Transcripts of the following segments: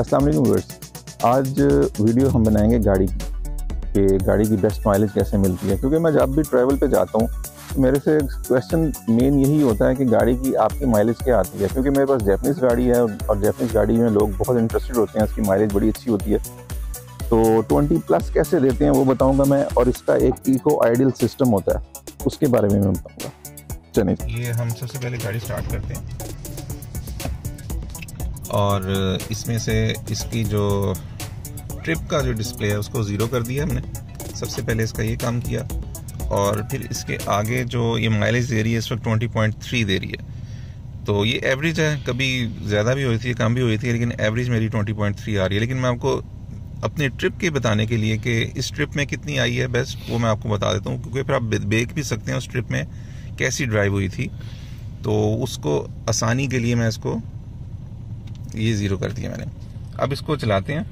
अस्सलाम वालेकुम व्यूअर्स, आज वीडियो हम बनाएंगे गाड़ी की कि गाड़ी की बेस्ट माइलेज कैसे मिलती है। क्योंकि मैं जब भी ट्रैवल पे जाता हूँ तो मेरे से क्वेश्चन मेन यही होता है कि गाड़ी की आपकी माइलेज क्या आती है। क्योंकि मेरे पास जैपनीज़ गाड़ी है और जैपनीज़ गाड़ी में लोग बहुत इंटरेस्टेड होते हैं, इसकी माइलेज बड़ी अच्छी होती है। तो 20+ कैसे देते हैं वो बताऊँगा मैं, और इसका एक इको आइडियल सिस्टम होता है उसके बारे में मैं बताऊँगा। चलिए, ये हम सबसे पहले गाड़ी स्टार्ट करते हैं और इसमें से इसकी जो ट्रिप का जो डिस्प्ले है उसको ज़ीरो कर दिया हमने। सबसे पहले इसका ये काम किया और फिर इसके आगे जो ये माइलेज दे रही है इस वक्त 20.3 दे रही है। तो ये एवरेज है, कभी ज़्यादा भी हुई थी कम भी हुई थी, लेकिन एवरेज मेरी 20.3 आ रही है। लेकिन मैं आपको अपने ट्रिप के बताने के लिए कि इस ट्रिप में कितनी आई है बेस्ट, वो मैं आपको बता देता हूँ, क्योंकि फिर आप देख भी सकते हैं उस ट्रिप में कैसी ड्राइव हुई थी। तो उसको आसानी के लिए मैं इसको ये ज़ीरो कर दिया मैंने। अब इसको चलाते हैं।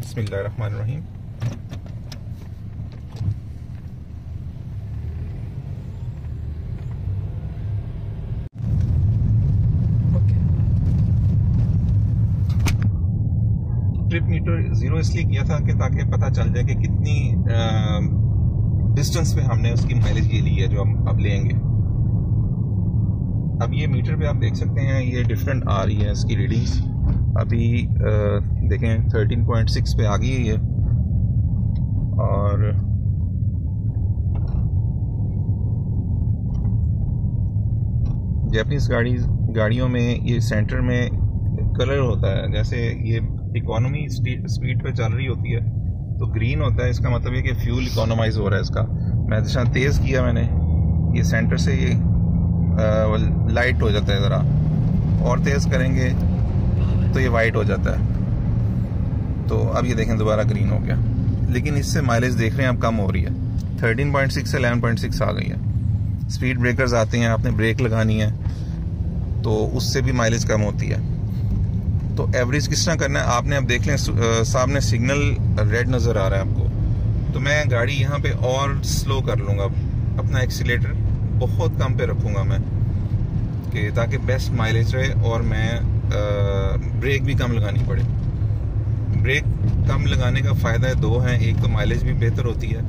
बिस्मिल्लाहिर्रहमानिर्रहीम। ट्रिप मीटर ज़ीरो इसलिए किया था कि ताकि पता चल जाए कि कितनी डिस्टेंस पे हमने उसकी माइलेज ये ली है जो हम अब लेंगे। अब ये मीटर पे आप देख सकते हैं ये डिफरेंट आ रही है इसकी रीडिंग्स। अभी देखें 13.6 पे आ गई है ये, और जैपनीज़ गाड़ियों में ये सेंटर में कलर होता है, जैसे ये इकोनॉमी स्पीड पे चल रही होती है तो ग्रीन होता है, इसका मतलब है कि फ्यूल इकोनोमाइज हो रहा है इसका। मैं जैसा तेज़ किया मैंने ये सेंटर से ये लाइट हो जाता है ज़रा, और तेज़ करेंगे तो ये वाइट हो जाता है। तो अब ये देखें दोबारा ग्रीन हो गया, लेकिन इससे माइलेज देख रहे हैं आप कम हो रही है। 13.6 से 11.6 आ गई है। स्पीड ब्रेकर्स आते हैं, आपने ब्रेक लगानी है तो उससे भी माइलेज कम होती है। तो एवरेज किस तरह करना है आपने, अब देख लें सामने सिग्नल रेड नज़र आ रहा है आपको, तो मैं गाड़ी यहाँ पर और स्लो कर लूँगा, अपना एक्सीलेटर बहुत कम पे रखूँगा मैं कि ताकि बेस्ट माइलेज रहे, और मैं ब्रेक भी कम लगानी पड़े। ब्रेक कम लगाने का फ़ायदा दो हैं, एक तो माइलेज भी बेहतर होती है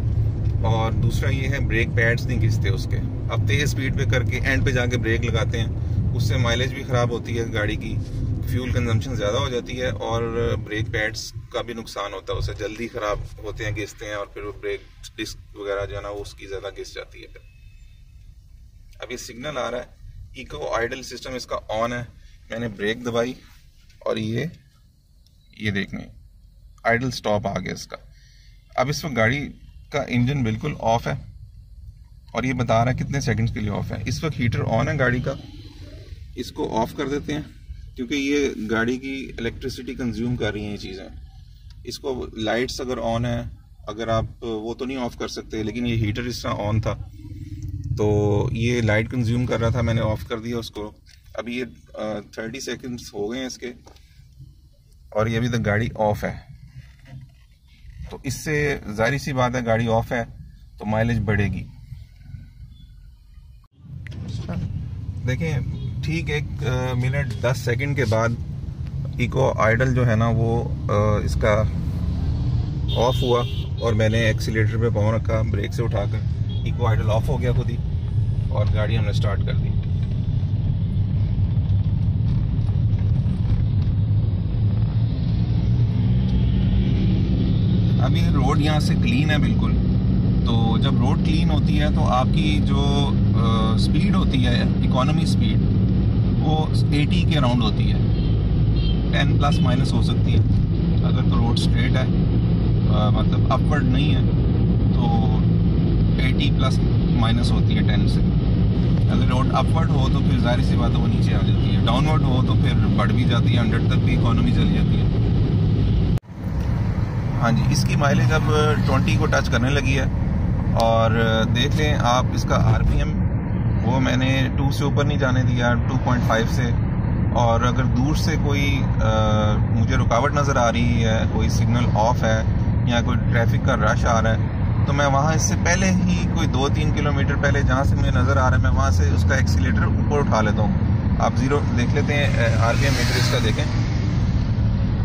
और दूसरा ये है ब्रेक पैड्स नहीं घिसते उसके। अब तेज़ स्पीड पे करके एंड पे जाके ब्रेक लगाते हैं, उससे माइलेज भी ख़राब होती है, गाड़ी की फ्यूल कंजम्पशन ज़्यादा हो जाती है और ब्रेक पैड्स का भी नुकसान होता है, उससे जल्दी ख़राब होते हैं, घिसते हैं, और फिर वो ब्रेक डिस्क वगैरह जो है ना उसकी ज़्यादा घिस जाती है। अभी सिग्नल आ रहा है, इको आइडल सिस्टम इसका ऑन है। मैंने ब्रेक दबाई और ये देखने आइडल स्टॉप आ गया इसका। अब इस वक्त गाड़ी का इंजन बिल्कुल ऑफ है और ये बता रहा है कितने सेकंड्स के लिए ऑफ है। इस वक्त हीटर ऑन है गाड़ी का, इसको ऑफ कर देते हैं क्योंकि ये गाड़ी की इलेक्ट्रिसिटी कंज्यूम कर रही हैं ये चीज़ें। इसको लाइट्स अगर ऑन है, अगर आप वो तो नहीं ऑफ कर सकते, लेकिन ये हीटर इस तरह ऑन था तो ये लाइट कंज्यूम कर रहा था, मैंने ऑफ कर दिया उसको। अभी ये 30 सेकंड्स हो गए हैं इसके और ये अभी तक गाड़ी ऑफ है। तो इससे जाहिर सी बात है गाड़ी ऑफ है तो माइलेज बढ़ेगी। देखें ठीक 1 मिनट 10 सेकंड के बाद इको आइडल जो है ना वो इसका ऑफ हुआ और मैंने एक्सीलेटर पे पाँव रखा, ब्रेक से उठाकर इको आइडल ऑफ हो गया खुद ही और गाड़ी हमने स्टार्ट कर दी। अभी रोड यहाँ से क्लीन है बिल्कुल, तो जब रोड क्लीन होती है तो आपकी जो स्पीड होती है इकोनॉमी स्पीड वो 80 के अराउंड होती है, 10 प्लस माइनस हो सकती है अगर तो रोड स्ट्रेट है, मतलब अपवर्ड नहीं है, तो 80 प्लस माइनस होती है 10 से। अगर रोड अपवर्ड हो तो फिर जाहिर सी बात है वो नीचे आ जाती है, डाउनवर्ड हो तो फिर बढ़ भी जाती है, 100 तक भी इकोनॉमी चली जाती है। हाँ जी, इसकी माइलेज अब 20 को टच करने लगी है। और देख लें आप इसका आरपीएम, वो मैंने 2 से ऊपर नहीं जाने दिया, 2.5 से। और अगर दूर से कोई मुझे रुकावट नज़र आ रही है, कोई सिग्नल ऑफ है या कोई ट्रैफिक का रश आ रहा है, तो मैं वहाँ इससे पहले ही कोई 2-3 किलोमीटर पहले जहाँ से मुझे नज़र आ रहा है मैं वहाँ से उसका एक्सीलेटर ऊपर उठा लेता हूँ। आप ज़ीरो देख लेते हैं आरपीएम मीटर इसका, देखें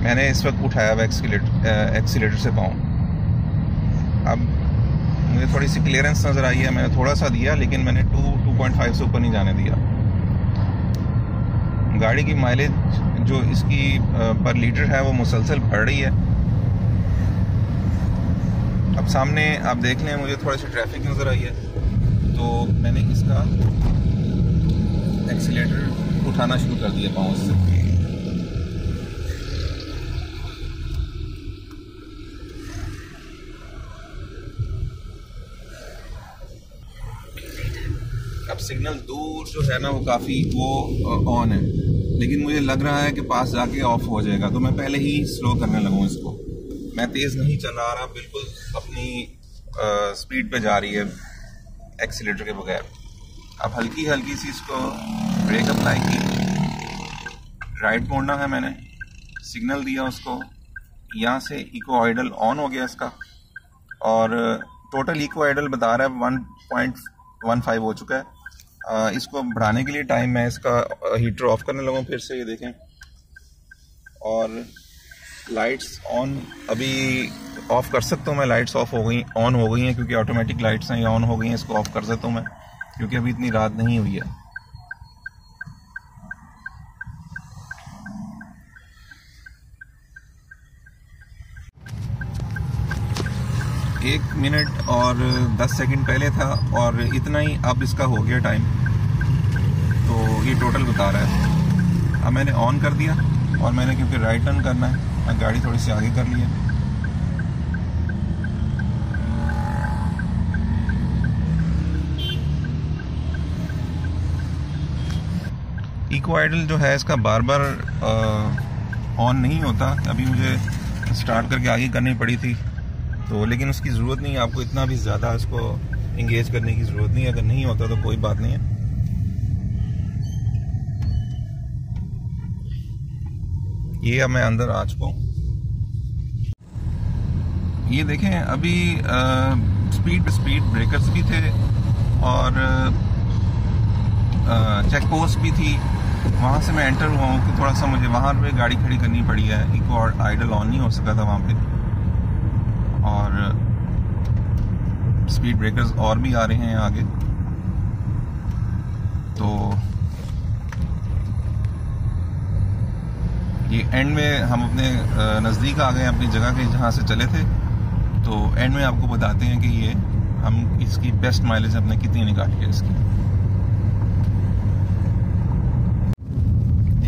मैंने इस वक्त उठाया हुआ एक्सीलेटर से पाँव। अब मुझे थोड़ी सी क्लियरेंस नज़र आई है, मैंने थोड़ा सा दिया लेकिन मैंने 2.5 से ऊपर नहीं जाने दिया। गाड़ी की माइलेज जो इसकी पर लीटर है वो मुसलसल बढ़ रही है। अब सामने आप देख लें, मुझे थोड़ी सी ट्रैफिक नज़र आई है तो मैंने इसका एक्सीलेटर उठाना शुरू कर दिया पाँव से। अब सिग्नल दूर जो है ना वो काफ़ी वो ऑन है, लेकिन मुझे लग रहा है कि पास जाके ऑफ हो जाएगा, तो मैं पहले ही स्लो करने लगूँ इसको। मैं तेज़ नहीं चला रहा, बिल्कुल अपनी स्पीड पे जा रही है एक्सीलेटर के बगैर। अब हल्की हल्की सी इसको ब्रेक अप्लाई की, राइट मोड़ना है, मैंने सिग्नल दिया उसको। यहाँ से इको आइडल ऑन हो गया इसका और टोटल इको आइडल बता रहा है 1.15 हो चुका है। इसको बढ़ाने के लिए टाइम मैं इसका हीटर ऑफ करने लगा फिर से, ये देखें। और लाइट्स ऑन, अभी ऑफ़ कर सकता हूँ मैं, लाइट्स ऑफ हो गई, ऑन हो गई हैं क्योंकि ऑटोमेटिक लाइट्स हैं, ये ऑन हो गई हैं, इसको ऑफ़ कर सकता हूँ मैं क्योंकि अभी इतनी रात नहीं हुई है। एक मिनट और 10 सेकंड पहले था और इतना ही अब इसका हो गया टाइम, तो ये टोटल बता रहा है। अब मैंने ऑन कर दिया और मैंने क्योंकि राइट टर्न करना है, मैं गाड़ी थोड़ी सी आगे कर ली है। इको आइडल जो है इसका बार बार ऑन नहीं होता, अभी मुझे स्टार्ट करके आगे करनी पड़ी थी तो, लेकिन उसकी ज़रूरत नहीं है, आपको इतना भी ज़्यादा इसको इंगेज करने की ज़रूरत नहीं है, अगर नहीं होता तो कोई बात नहीं है। ये अब मैं अंदर आ चुका हूँ, ये देखें। अभी स्पीड ब्रेकर्स भी थे और चेक पोस्ट भी थी, वहाँ से मैं एंटर हुआ हूँ कि थोड़ा सा मुझे वहाँ पे गाड़ी खड़ी करनी पड़ी है, इको आइडल ऑन नहीं हो सका था वहाँ पे, और स्पीड ब्रेकर्स और भी आ रहे हैं आगे। तो ये एंड में हम अपने नज़दीक आ गए अपनी जगह के जहाँ से चले थे, तो एंड में आपको बताते हैं कि ये हम इसकी बेस्ट माइलेज हमने कितनी निकाली है इसकी।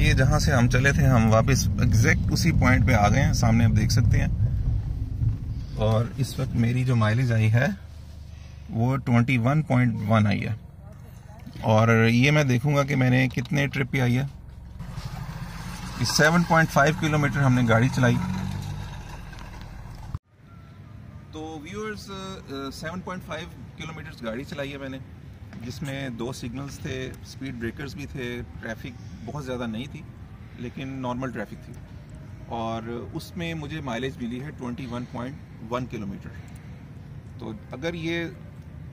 ये जहाँ से हम चले थे हम वापस एग्जैक्ट उसी पॉइंट पे आ गए हैं, सामने आप देख सकते हैं। और इस वक्त मेरी जो माइलेज आई है वो 21.1 आई है, और ये मैं देखूंगा कि मैंने कितने ट्रिप पे आई है। 7.5 किलोमीटर हमने गाड़ी चलाई। तो व्यूअर्स 7.5 किलोमीटर गाड़ी चलाई है मैंने, जिसमें 2 सिग्नल्स थे, स्पीड ब्रेकर्स भी थे, ट्रैफिक बहुत ज़्यादा नहीं थी लेकिन नॉर्मल ट्रैफिक थी, और उसमें मुझे माइलेज मिली है 21.1 किलोमीटर। तो अगर ये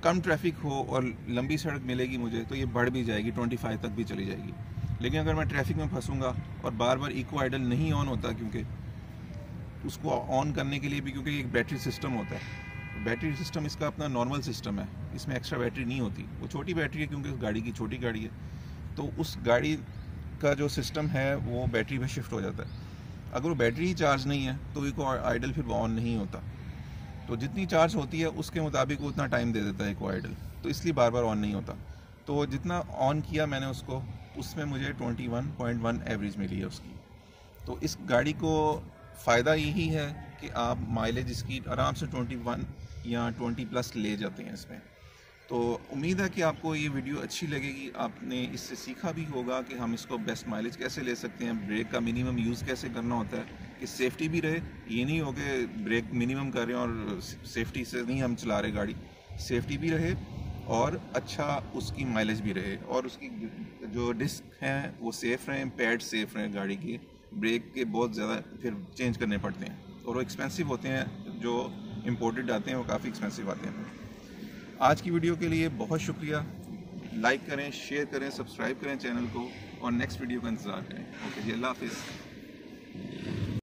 कम ट्रैफिक हो और लंबी सड़क मिलेगी मुझे तो ये बढ़ भी जाएगी, 25 तक भी चली जाएगी, लेकिन अगर मैं ट्रैफिक में फंसूंगा और बार बार इको आइडल नहीं ऑन होता, क्योंकि उसको ऑन करने के लिए भी, क्योंकि एक बैटरी सिस्टम होता है, बैटरी सिस्टम इसका अपना नॉर्मल सिस्टम है, इसमें एक्स्ट्रा बैटरी नहीं होती, वो छोटी बैटरी है क्योंकि उस गाड़ी की छोटी गाड़ी है, तो उस गाड़ी का जो सिस्टम है वो बैटरी में शिफ्ट हो जाता है। अगर वो बैटरी चार्ज नहीं है तो इको आइडल फिर ऑन नहीं होता, तो जितनी चार्ज होती है उसके मुताबिक उतना टाइम दे देता है इको आइडल, तो इसलिए बार बार ऑन नहीं होता। तो जितना ऑन किया मैंने उसको, उसमें मुझे 21.1 एवरेज मिली है उसकी। तो इस गाड़ी को फ़ायदा यही है कि आप माइलेज इसकी आराम से 21 या 20 प्लस ले जाते हैं इसमें। तो उम्मीद है कि आपको ये वीडियो अच्छी लगेगी, आपने इससे सीखा भी होगा कि हम इसको बेस्ट माइलेज कैसे ले सकते हैं, ब्रेक का मिनिमम यूज़ कैसे करना होता है कि सेफ़्टी भी रहे, ये नहीं हो कि ब्रेक मिनिमम कर रहे हैं और सेफ़्टी से नहीं हम चला रहे गाड़ी, सेफ़्टी भी रहे और अच्छा उसकी माइलेज भी रहे, और उसकी जो डिस्क हैं वो सेफ़ रहें, पैड सेफ़ रहें, गाड़ी के ब्रेक के बहुत ज़्यादा फिर चेंज करने पड़ते हैं और वो एक्सपेंसिव होते हैं, जो इम्पोर्टेड आते हैं वो काफ़ी एक्सपेंसिव आते हैं। आज की वीडियो के लिए बहुत शुक्रिया, लाइक करें, शेयर करें, सब्सक्राइब करें चैनल को, और नेक्स्ट वीडियो का इंतज़ार करें। ओके जी, अल्लाह हाफिज़।